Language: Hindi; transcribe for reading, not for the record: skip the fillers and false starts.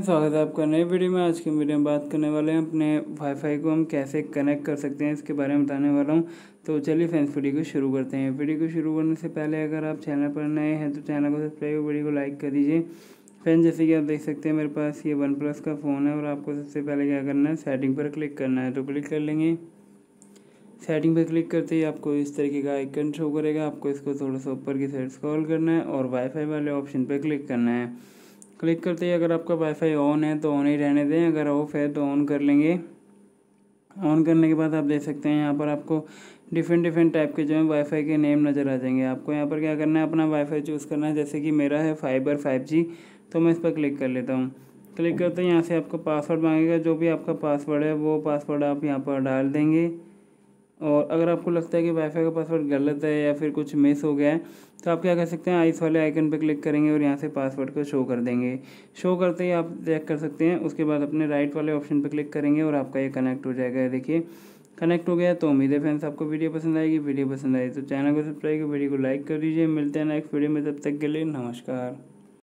स्वागत है आपका नई वीडियो में। आज की वीडियो में बात करने वाले हैं अपने वाईफाई को हम कैसे कनेक्ट कर सकते हैं, इसके बारे में बताने वाला हूं। तो चलिए फ्रेंड्स वीडियो को शुरू करते हैं। वीडियो को शुरू करने से पहले अगर आप चैनल पर नए हैं तो चैनल को सब्सक्राइब, वीडियो को लाइक कर दीजिए। फ्रेंड्स जैसे कि आप देख सकते हैं मेरे पास ये वन प्लस का फ़ोन है और आपको सबसे पहले क्या करना है, सेटिंग पर क्लिक करना है। तो क्लिक कर लेंगे, सेटिंग पर क्लिक करते ही आपको इस तरीके का आइकन शो करेगा। आपको इसको थोड़ा सा ऊपर की साइड स्क्रॉल करना है और वाईफाई वाले ऑप्शन पर क्लिक करना है। क्लिक करते ही अगर आपका वाईफाई ऑन है तो ऑन ही रहने दें, अगर ऑफ है तो ऑन कर लेंगे। ऑन करने के बाद आप देख सकते हैं यहाँ पर आपको डिफरेंट डिफरेंट टाइप के जो है वाईफाई के नेम नज़र आ जाएंगे। आपको यहाँ पर क्या करना है, अपना वाईफाई चूज़ करना है। जैसे कि मेरा है फाइबर 5G, तो मैं इस पर क्लिक कर लेता हूँ। क्लिक करते ही यहाँ से आपको पासवर्ड मांगेगा, जो भी आपका पासवर्ड है वो पासवर्ड आप यहाँ पर डाल देंगे। और अगर आपको लगता है कि वाईफाई का पासवर्ड गलत है या फिर कुछ मिस हो गया है तो आप क्या कर सकते हैं, इस वाले आइकन पर क्लिक करेंगे और यहाँ से पासवर्ड को शो कर देंगे। शो करते ही आप चेक कर सकते हैं। उसके बाद अपने राइट वाले ऑप्शन पर क्लिक करेंगे और आपका ये कनेक्ट हो जाएगा। देखिए कनेक्ट हो गया। तो उम्मीद है फ्रेंड्स आपको वीडियो पसंद आएगी। वीडियो पसंद आई तो चैनल को सब्सक्राइब, वीडियो को लाइक कर दीजिए। मिलते हैं नेक्स्ट वीडियो में, तब तक के लिए नमस्कार।